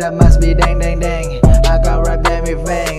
That must be dang dang dang. I can't rap them event.